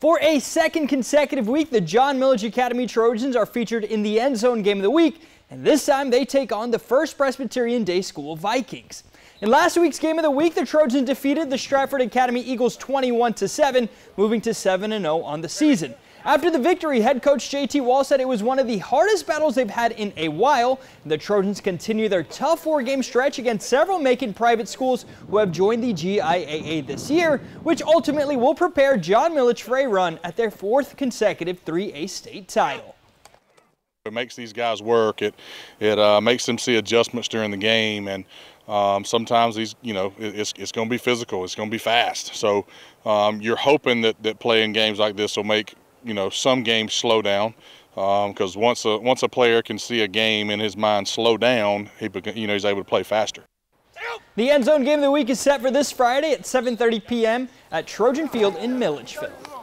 For a second consecutive week, the John Milledge Academy Trojans are featured in the End Zone Game of the Week, and this time they take on the First Presbyterian Day School Vikings. In last week's Game of the Week, the Trojans defeated the Stratford Academy Eagles 21-7, moving to 7-0 on the season. After the victory, head coach JT Wall said it was one of the hardest battles they've had in a while. The Trojans continue their tough four-game stretch against several Macon private schools who have joined the GIAA this year, which ultimately will prepare John Milledge for a run at their fourth consecutive 3A state title. It makes these guys work. It makes them see adjustments during the game, and sometimes these, it's going to be physical. It's going to be fast. So you're hoping that playing games like this will make some games slow down, because once a player can see a game in his mind slow down, he's able to play faster. The End Zone Game of the Week is set for this Friday at 7:30 p.m. at Trojan Field in Milledgeville.